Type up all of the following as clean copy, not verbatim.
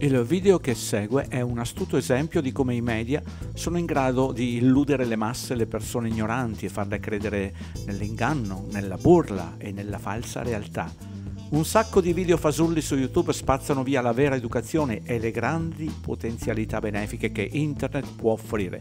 Il video che segue è un astuto esempio di come i media sono in grado di illudere le masse e le persone ignoranti e farle credere nell'inganno, nella burla e nella falsa realtà. Un sacco di video fasulli su YouTube spazzano via la vera educazione e le grandi potenzialità benefiche che Internet può offrire.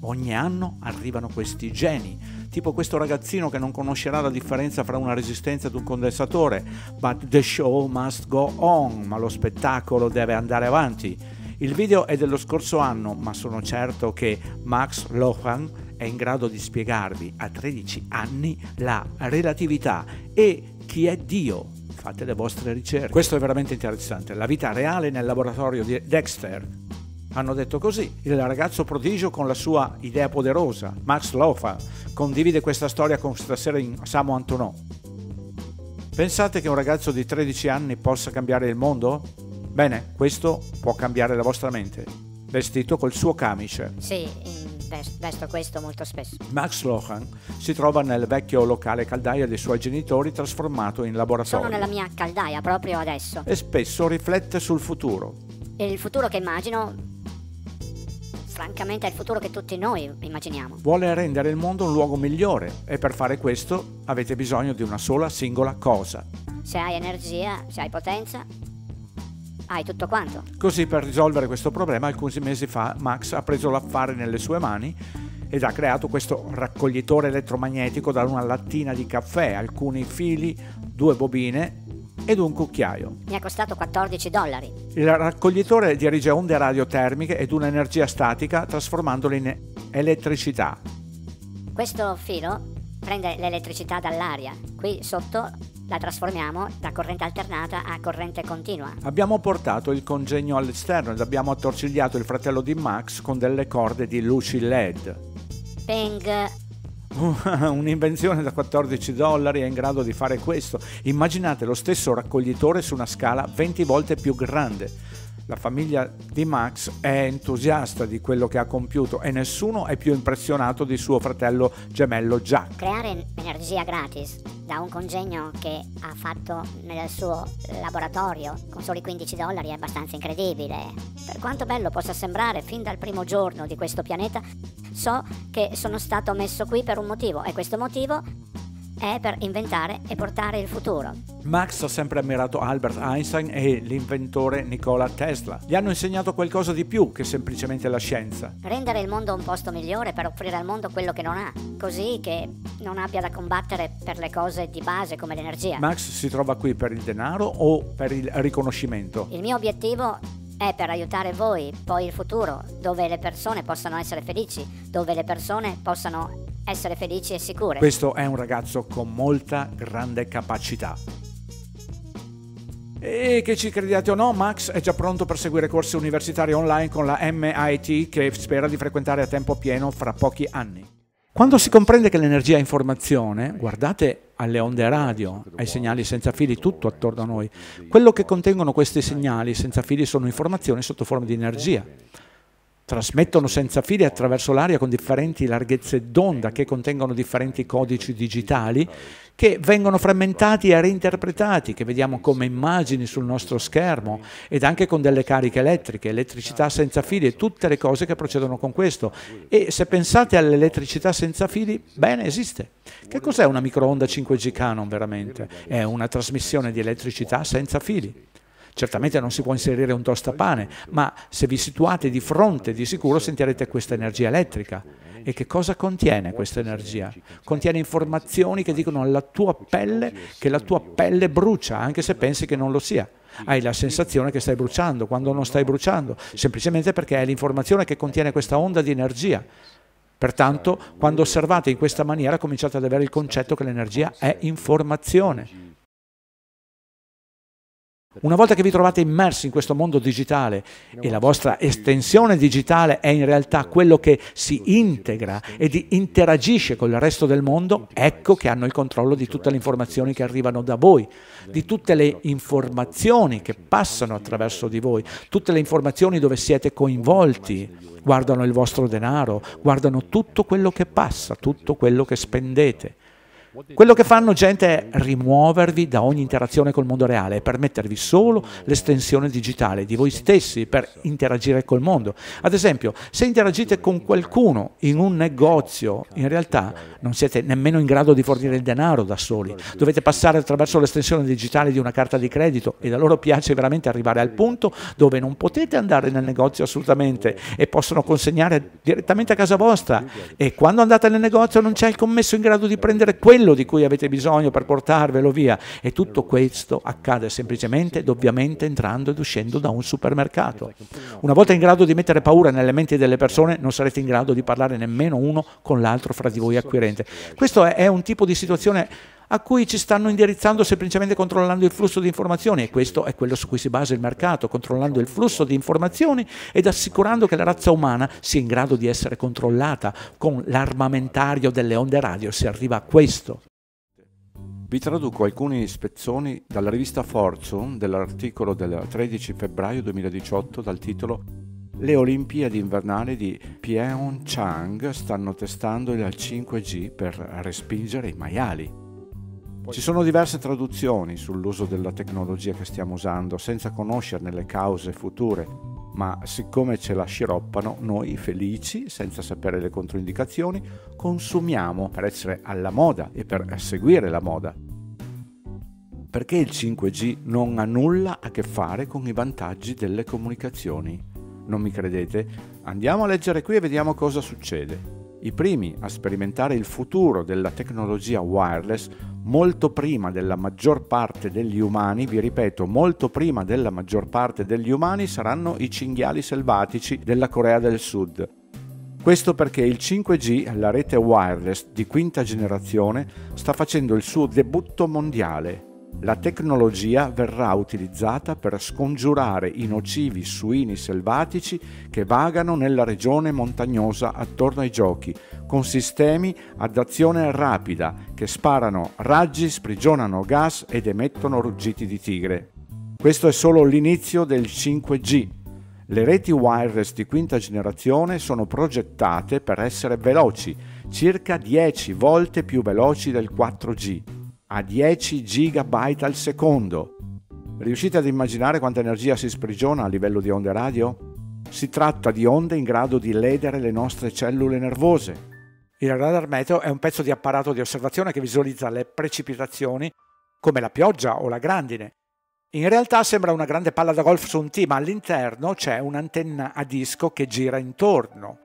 Ogni anno arrivano questi geni, tipo questo ragazzino che non conoscerà la differenza fra una resistenza ed un condensatore. But the show must go on, ma lo spettacolo deve andare avanti. Il video è dello scorso anno, ma sono certo che Max Loughan è in grado di spiegarvi a 13 anni la relatività e chi è Dio. Fate le vostre ricerche. Questo è veramente interessante. La vita reale nel laboratorio di Dexter. Hanno detto così. Il ragazzo prodigio con la sua idea poderosa, Max Loughan, condivide questa storia con Stasera in Samuel Antonot. Pensate che un ragazzo di 13 anni possa cambiare il mondo? Bene, questo può cambiare la vostra mente. Vestito col suo camice. Sì. Vesto questo molto spesso. Max Loughan si trova nel vecchio locale caldaia dei suoi genitori trasformato in laboratorio. Sono nella mia caldaia proprio adesso. E spesso riflette sul futuro. Il futuro che immagino, francamente, è il futuro che tutti noi immaginiamo. Vuole rendere il mondo un luogo migliore e per fare questo avete bisogno di una sola singola cosa. Se hai energia, se hai potenza, hai tutto quanto. Così per risolvere questo problema alcuni mesi fa Max ha preso l'affare nelle sue mani ed ha creato questo raccoglitore elettromagnetico da una lattina di caffè, alcuni fili, due bobine ed un cucchiaio. Mi ha costato $14. Il raccoglitore dirige onde radiotermiche ed un'energia statica trasformandole in elettricità. Questo filo prende l'elettricità dall'aria, qui sotto la trasformiamo da corrente alternata a corrente continua. Abbiamo portato il congegno all'esterno ed abbiamo attorcigliato il fratello di Max con delle corde di luci LED. Ping! Un'invenzione da $14 è in grado di fare questo. Immaginate lo stesso raccoglitore su una scala 20 volte più grande. La famiglia di Max è entusiasta di quello che ha compiuto e nessuno è più impressionato di suo fratello gemello Jack. Creare energia gratis da un congegno che ha fatto nel suo laboratorio con soli $15 è abbastanza incredibile. Per quanto bello possa sembrare, fin dal primo giorno di questo pianeta so che sono stato messo qui per un motivo e questo motivo è per inventare e portare il futuro. Max ha sempre ammirato Albert Einstein e l'inventore Nikola Tesla. Gli hanno insegnato qualcosa di più che semplicemente la scienza. Rendere il mondo un posto migliore per offrire al mondo quello che non ha, così che non abbia da combattere per le cose di base come l'energia. Max si trova qui per il denaro o per il riconoscimento? Il mio obiettivo è per aiutare voi, poi il futuro, dove le persone possano essere felici, dove le persone possano essere felici e sicure. Questo è un ragazzo con molta grande capacità. E che ci crediate o no, Max è già pronto per seguire corsi universitari online con la MIT che spera di frequentare a tempo pieno fra pochi anni. Quando si comprende che l'energia è informazione, guardate alle onde radio, ai segnali senza fili, tutto attorno a noi. Quello che contengono questi segnali senza fili sono informazioni sotto forma di energia. Trasmettono senza fili attraverso l'aria con differenti larghezze d'onda che contengono differenti codici digitali che vengono frammentati e reinterpretati, che vediamo come immagini sul nostro schermo ed anche con delle cariche elettriche, elettricità senza fili e tutte le cose che procedono con questo. E se pensate all'elettricità senza fili, bene, esiste. Che cos'è una microonda 5G Canon veramente? È una trasmissione di elettricità senza fili. Certamente non si può inserire un tostapane, ma se vi situate di fronte di sicuro sentirete questa energia elettrica. E che cosa contiene questa energia? Contiene informazioni che dicono alla tua pelle che la tua pelle brucia, anche se pensi che non lo sia. Hai la sensazione che stai bruciando, quando non stai bruciando, semplicemente perché è l'informazione che contiene questa onda di energia. Pertanto, quando osservate in questa maniera, cominciate ad avere il concetto che l'energia è informazione. Una volta che vi trovate immersi in questo mondo digitale e la vostra estensione digitale è in realtà quello che si integra ed interagisce con il resto del mondo, ecco che hanno il controllo di tutte le informazioni che arrivano da voi, di tutte le informazioni che passano attraverso di voi, tutte le informazioni dove siete coinvolti, guardano il vostro denaro, guardano tutto quello che passa, tutto quello che spendete. Quello che fanno, gente, è rimuovervi da ogni interazione col mondo reale e permettervi solo l'estensione digitale di voi stessi per interagire col mondo. Ad esempio, se interagite con qualcuno in un negozio, in realtà non siete nemmeno in grado di fornire il denaro da soli. Dovete passare attraverso l'estensione digitale di una carta di credito e a loro piace veramente arrivare al punto dove non potete andare nel negozio assolutamente e possono consegnare direttamente a casa vostra. E quando andate nel negozio non c'è il commesso in grado di prendere quello di cui avete bisogno per portarvelo via. E tutto questo accade semplicemente ed ovviamente entrando ed uscendo da un supermercato. Una volta in grado di mettere paura nelle menti delle persone, non sarete in grado di parlare nemmeno uno con l'altro fra di voi acquirente. Questo è un tipo di situazione a cui ci stanno indirizzando semplicemente controllando il flusso di informazioni, e questo è quello su cui si basa il mercato, controllando il flusso di informazioni ed assicurando che la razza umana sia in grado di essere controllata. Con l'armamentario delle onde radio si arriva a questo. Vi traduco alcuni spezzoni dalla rivista Fortune dell'articolo del 13 febbraio 2018 dal titolo «Le Olimpiadi invernali di Pyeongchang stanno testando il 5G per respingere i maiali». Ci sono diverse traduzioni sull'uso della tecnologia che stiamo usando senza conoscerne le cause future, ma siccome ce la sciroppano, noi felici, senza sapere le controindicazioni, consumiamo per essere alla moda e per seguire la moda. Perché il 5G non ha nulla a che fare con i vantaggi delle comunicazioni? Non mi credete? Andiamo a leggere qui e vediamo cosa succede. I primi a sperimentare il futuro della tecnologia wireless molto prima della maggior parte degli umani, vi ripeto, molto prima della maggior parte degli umani, saranno i cinghiali selvatici della Corea del Sud. Questo perché il 5G, la rete wireless di quinta generazione, sta facendo il suo debutto mondiale. La tecnologia verrà utilizzata per scongiurare i nocivi suini selvatici che vagano nella regione montagnosa attorno ai giochi, con sistemi ad azione rapida che sparano raggi, sprigionano gas ed emettono ruggiti di tigre. Questo è solo l'inizio del 5G. Le reti wireless di quinta generazione sono progettate per essere veloci, circa 10 volte più veloci del 4G. A 10 gigabyte al secondo. Riuscite ad immaginare quanta energia si sprigiona a livello di onde radio? Si tratta di onde in grado di ledere le nostre cellule nervose. Il radar meteo è un pezzo di apparato di osservazione che visualizza le precipitazioni come la pioggia o la grandine. In realtà sembra una grande palla da golf su un tee, ma all'interno c'è un'antenna a disco che gira intorno.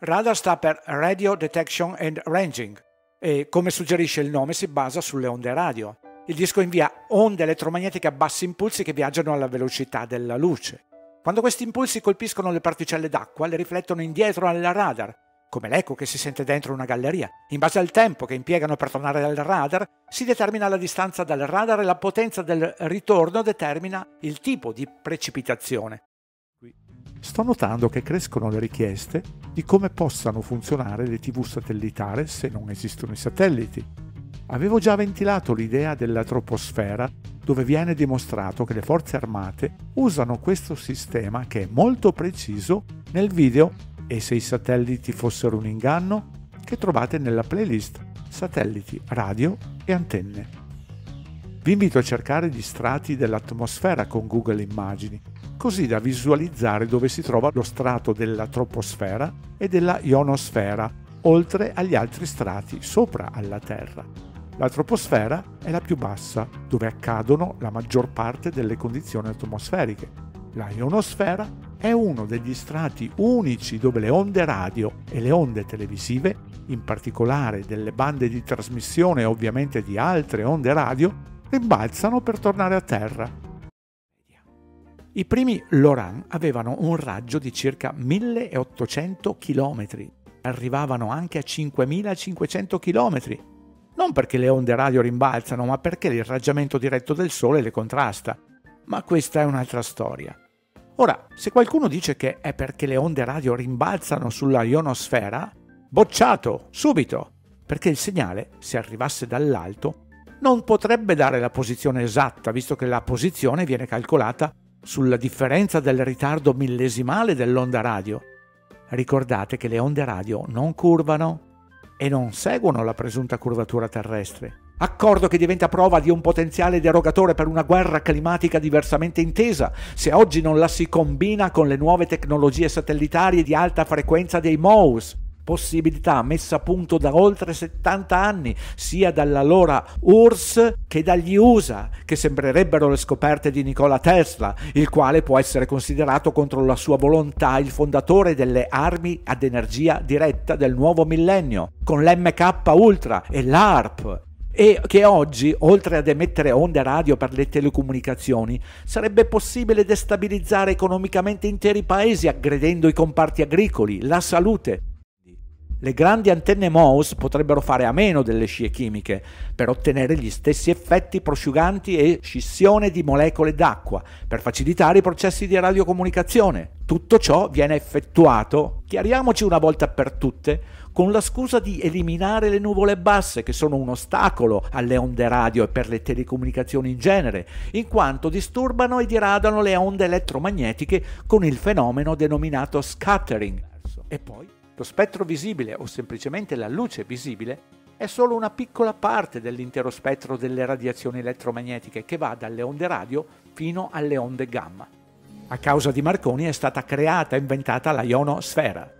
Radar sta per Radio Detection and Ranging. E come suggerisce il nome si basa sulle onde radio. Il disco invia onde elettromagnetiche a bassi impulsi che viaggiano alla velocità della luce. Quando questi impulsi colpiscono le particelle d'acqua, le riflettono indietro alla radar, come l'eco che si sente dentro una galleria. In base al tempo che impiegano per tornare al radar, si determina la distanza dal radar e la potenza del ritorno determina il tipo di precipitazione. Sto notando che crescono le richieste di come possano funzionare le TV satellitari se non esistono i satelliti. Avevo già ventilato l'idea della troposfera, dove viene dimostrato che le forze armate usano questo sistema che è molto preciso nel video "E se i satelliti fossero un inganno?" che trovate nella playlist Satelliti, Radio e Antenne. Vi invito a cercare gli strati dell'atmosfera con Google Immagini, così da visualizzare dove si trova lo strato della troposfera e della ionosfera, oltre agli altri strati sopra alla Terra. La troposfera è la più bassa, dove accadono la maggior parte delle condizioni atmosferiche. La ionosfera è uno degli strati unici dove le onde radio e le onde televisive, in particolare delle bande di trasmissione e ovviamente di altre onde radio, rimbalzano per tornare a Terra. I primi Loran avevano un raggio di circa 1800 km, arrivavano anche a 5500 km, non perché le onde radio rimbalzano, ma perché il raggiamento diretto del Sole le contrasta. Ma questa è un'altra storia. Ora, se qualcuno dice che è perché le onde radio rimbalzano sulla ionosfera, bocciato, subito, perché il segnale, se arrivasse dall'alto, non potrebbe dare la posizione esatta, visto che la posizione viene calcolata sulla differenza del ritardo millesimale dell'onda radio. Ricordate che le onde radio non curvano e non seguono la presunta curvatura terrestre. Accordo che diventa prova di un potenziale derogatore per una guerra climatica diversamente intesa, se oggi non la si combina con le nuove tecnologie satellitari di alta frequenza dei MOUS, possibilità messa a punto da oltre 70 anni, sia dall'allora URSS che dagli USA, che sembrerebbero le scoperte di Nikola Tesla, il quale può essere considerato contro la sua volontà il fondatore delle armi ad energia diretta del nuovo millennio, con l'MK Ultra e l'ARP, e che oggi, oltre ad emettere onde radio per le telecomunicazioni, sarebbe possibile destabilizzare economicamente interi paesi aggredendo i comparti agricoli, la salute. Le grandi antenne MOUS potrebbero fare a meno delle scie chimiche per ottenere gli stessi effetti prosciuganti e scissione di molecole d'acqua per facilitare i processi di radiocomunicazione. Tutto ciò viene effettuato, chiariamoci una volta per tutte, con la scusa di eliminare le nuvole basse che sono un ostacolo alle onde radio e per le telecomunicazioni in genere, in quanto disturbano e diradano le onde elettromagnetiche con il fenomeno denominato scattering. E poi lo spettro visibile, o semplicemente la luce visibile, è solo una piccola parte dell'intero spettro delle radiazioni elettromagnetiche che va dalle onde radio fino alle onde gamma. A causa di Marconi è stata creata e inventata la ionosfera.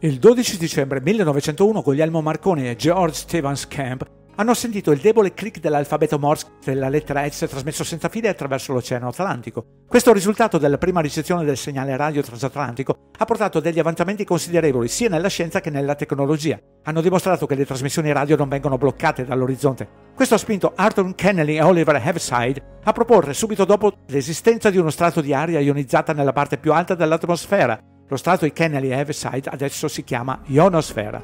Il 12 dicembre 1901 Guglielmo Marconi e George Stevens Camp hanno sentito il debole click dell'alfabeto Morse della lettera S trasmesso senza fili attraverso l'Oceano Atlantico. Questo risultato della prima ricezione del segnale radio transatlantico ha portato a degli avanzamenti considerevoli sia nella scienza che nella tecnologia. Hanno dimostrato che le trasmissioni radio non vengono bloccate dall'orizzonte. Questo ha spinto Arthur Kennelly e Oliver Heaviside a proporre subito dopo l'esistenza di uno strato di aria ionizzata nella parte più alta dell'atmosfera. Lo strato di Kennelly e Heaviside adesso si chiama ionosfera.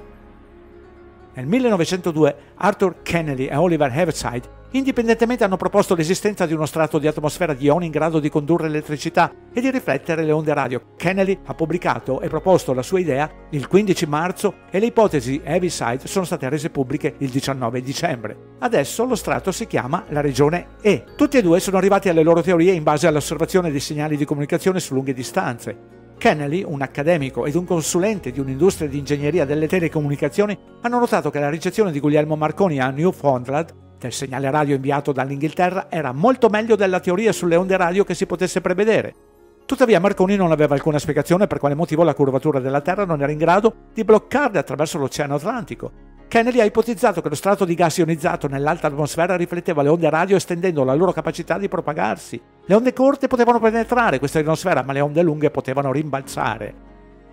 Nel 1902 Arthur Kennelly e Oliver Heaviside indipendentemente hanno proposto l'esistenza di uno strato di atmosfera di ioni in grado di condurre elettricità e di riflettere le onde radio. Kennelly ha pubblicato e proposto la sua idea il 15 marzo e le ipotesi Heaviside sono state rese pubbliche il 19 dicembre. Adesso lo strato si chiama la regione E. Tutti e due sono arrivati alle loro teorie in base all'osservazione dei segnali di comunicazione su lunghe distanze. Kennelly, un accademico ed un consulente di un'industria di ingegneria delle telecomunicazioni, hanno notato che la ricezione di Guglielmo Marconi a Newfoundland del segnale radio inviato dall'Inghilterra era molto meglio della teoria sulle onde radio che si potesse prevedere. Tuttavia Marconi non aveva alcuna spiegazione per quale motivo la curvatura della Terra non era in grado di bloccarle attraverso l'Oceano Atlantico. Kennelly ha ipotizzato che lo strato di gas ionizzato nell'alta atmosfera rifletteva le onde radio estendendo la loro capacità di propagarsi. Le onde corte potevano penetrare questa ionosfera, ma le onde lunghe potevano rimbalzare.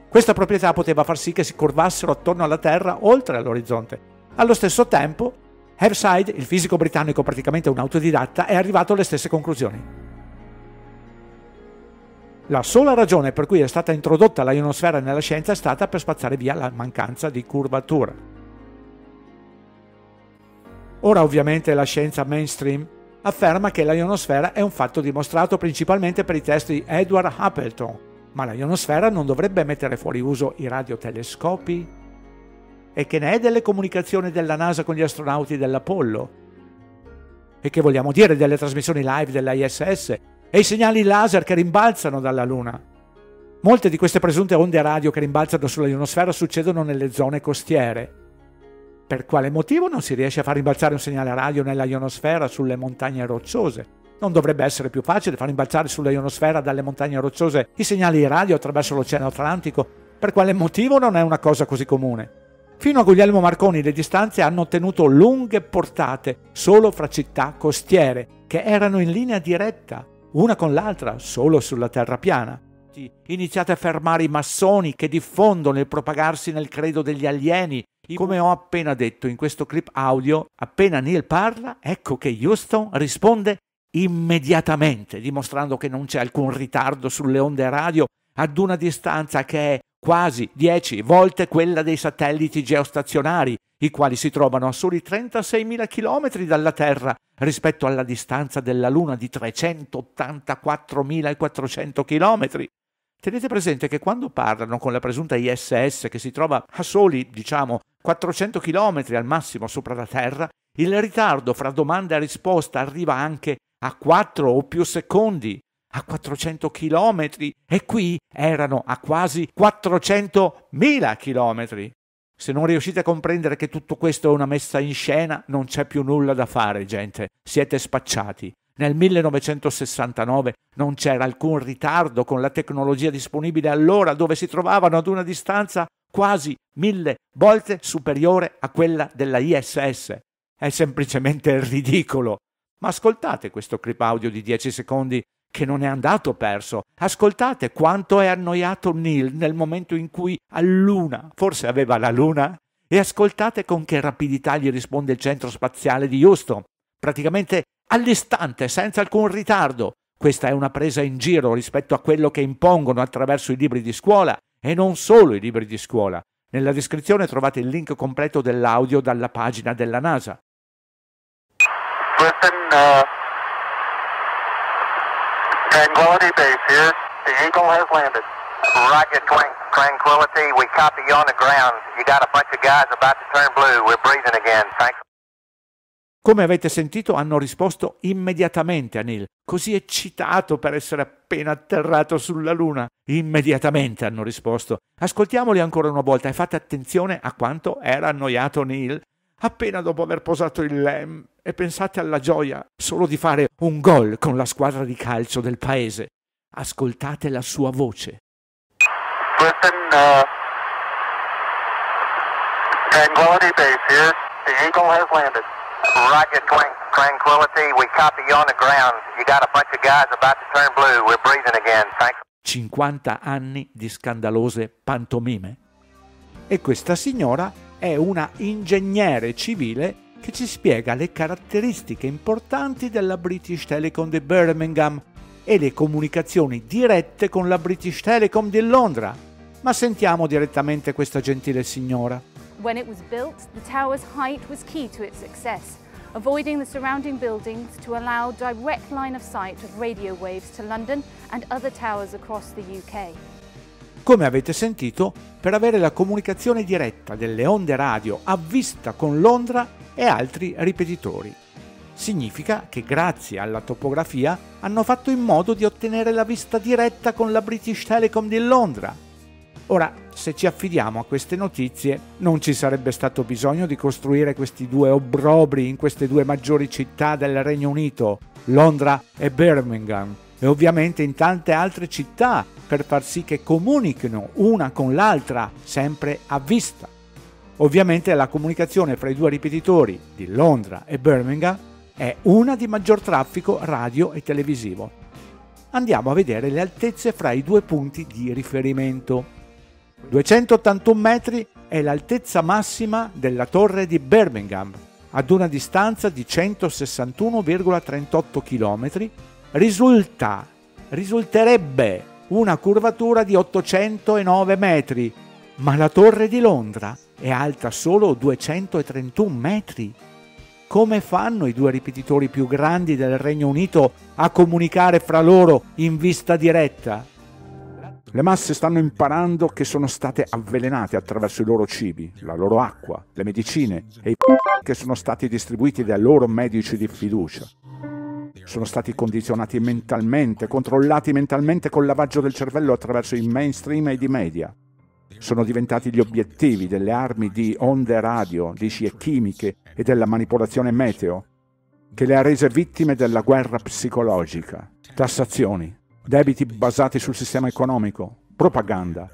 Questa proprietà poteva far sì che si curvassero attorno alla Terra oltre all'orizzonte. Allo stesso tempo, Heaviside, il fisico britannico praticamente un autodidatta, è arrivato alle stesse conclusioni. La sola ragione per cui è stata introdotta la ionosfera nella scienza è stata per spazzare via la mancanza di curvatura. Ora ovviamente la scienza mainstream afferma che la ionosfera è un fatto dimostrato principalmente per i test di Edward Appleton, ma la ionosfera non dovrebbe mettere fuori uso i radiotelescopi? E che ne è delle comunicazioni della NASA con gli astronauti dell'Apollo? E che vogliamo dire delle trasmissioni live dell'ISS e i segnali laser che rimbalzano dalla Luna? Molte di queste presunte onde radio che rimbalzano sulla ionosfera succedono nelle zone costiere. Per quale motivo non si riesce a far rimbalzare un segnale radio nella ionosfera sulle montagne rocciose? Non dovrebbe essere più facile far rimbalzare sulla ionosfera dalle montagne rocciose i segnali radio attraverso l'Oceano Atlantico? Per quale motivo non è una cosa così comune? Fino a Guglielmo Marconi le distanze hanno ottenuto lunghe portate solo fra città costiere, che erano in linea diretta, una con l'altra, solo sulla terra piana. Iniziate a fermare i massoni che diffondono il propagarsi nel credo degli alieni. Come ho appena detto in questo clip audio, appena Neil parla, ecco che Houston risponde immediatamente, dimostrando che non c'è alcun ritardo sulle onde radio ad una distanza che è quasi 10 volte quella dei satelliti geostazionari, i quali si trovano a soli 36.000 km dalla Terra rispetto alla distanza della Luna di 384.400 km. Tenete presente che quando parlano con la presunta ISS, che si trova a soli, diciamo, 400 km al massimo sopra la Terra, il ritardo fra domanda e risposta arriva anche a 4 o più secondi, a 400 km, e qui erano a quasi 400.000 km. Se non riuscite a comprendere che tutto questo è una messa in scena, non c'è più nulla da fare, gente. Siete spacciati. Nel 1969 non c'era alcun ritardo con la tecnologia disponibile allora, dove si trovavano ad una distanza quasi 1000 volte superiore a quella della ISS. È semplicemente ridicolo. Ma ascoltate questo clip audio di 10 secondi che non è andato perso. Ascoltate quanto è annoiato Neil nel momento in cui alluna, forse aveva la luna, e ascoltate con che rapidità gli risponde il centro spaziale di Houston. Praticamente all'istante, senza alcun ritardo. Questa è una presa in giro rispetto a quello che impongono attraverso i libri di scuola, e non solo i libri di scuola. Nella descrizione trovate il link completo dell'audio dalla pagina della NASA. Tranquility base here. The Eagle has landed. Roger, Tranquility. We copy you on the ground. You got a bunch of guys about to turn blue. We're breathing again. Thanks. Come avete sentito, hanno risposto immediatamente a Neil, così eccitato per essere appena atterrato sulla Luna. Immediatamente hanno risposto. Ascoltiamoli ancora una volta e fate attenzione a quanto era annoiato Neil appena dopo aver posato il LEM, e pensate alla gioia solo di fare un gol con la squadra di calcio del paese. Ascoltate la sua voce. Listen, Tranquility base here. The Eagle has landed. Roger, Tranquility. We copy you on the ground. You got a bunch of guys about to turn blue. We're breathing again. Thanks. 50 anni di scandalose pantomime. E questa signora è una ingegnere civile che ci spiega le caratteristiche importanti della British Telecom di Birmingham e le comunicazioni dirette con la British Telecom di Londra. Ma sentiamo direttamente questa gentile signora. When it was built, the tower's height was key to its success, avoiding the surrounding buildings to allow direct line of sight of radio waves to London and other towers across the UK. Come avete sentito, per avere la comunicazione diretta delle onde radio a vista con Londra e altri ripetitori. Significa che grazie alla topografia hanno fatto in modo di ottenere la vista diretta con la British Telecom di Londra. Ora, se ci affidiamo a queste notizie, non ci sarebbe stato bisogno di costruire questi due obbrobri in queste due maggiori città del Regno Unito, Londra e Birmingham, e ovviamente in tante altre città per far sì che comunichino una con l'altra sempre a vista. Ovviamente la comunicazione fra i due ripetitori di Londra e Birmingham è una di maggior traffico radio e televisivo. Andiamo a vedere le altezze fra i due punti di riferimento. 281 metri è l'altezza massima della torre di Birmingham, ad una distanza di 161,38 km, risulterebbe una curvatura di 809 metri, ma la torre di Londra è alta solo 231 metri. Come fanno i due ripetitori più grandi del Regno Unito a comunicare fra loro in vista diretta? Le masse stanno imparando che sono state avvelenate attraverso i loro cibi, la loro acqua, le medicine e i che sono stati distribuiti dai loro medici di fiducia. Sono stati condizionati mentalmente, controllati mentalmente col lavaggio del cervello attraverso i mainstream e i media. Sono diventati gli obiettivi delle armi di onde radio, di scie chimiche e della manipolazione meteo, che le ha rese vittime della guerra psicologica. Tassazioni, debiti basati sul sistema economico, propaganda,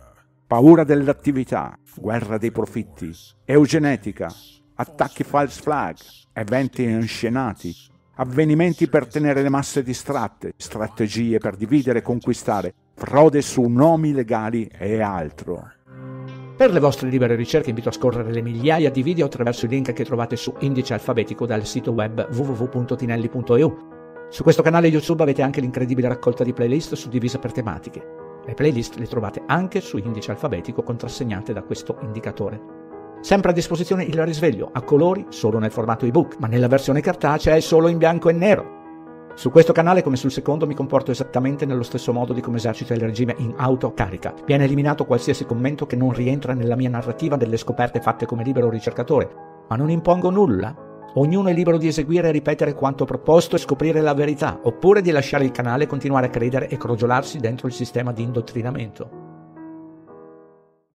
paura dell'attività, guerra dei profitti, eugenetica, attacchi false flag, eventi inscenati, avvenimenti per tenere le masse distratte, strategie per dividere e conquistare, frode su nomi legali e altro. Per le vostre libere ricerche invito a scorrere le migliaia di video attraverso i link che trovate su Indice Alfabetico dal sito web www.tinelli.eu. Su questo canale YouTube avete anche l'incredibile raccolta di playlist suddivisa per tematiche. Le playlist le trovate anche su Indice Alfabetico contrassegnate da questo indicatore. Sempre a disposizione il risveglio, a colori solo nel formato ebook, ma nella versione cartacea è solo in bianco e nero. Su questo canale, come sul secondo, mi comporto esattamente nello stesso modo di come esercita il regime in autocarica. Viene eliminato qualsiasi commento che non rientra nella mia narrativa delle scoperte fatte come libero ricercatore, ma non impongo nulla. Ognuno è libero di eseguire e ripetere quanto proposto e scoprire la verità, oppure di lasciare il canale e continuare a credere e crogiolarsi dentro il sistema di indottrinamento.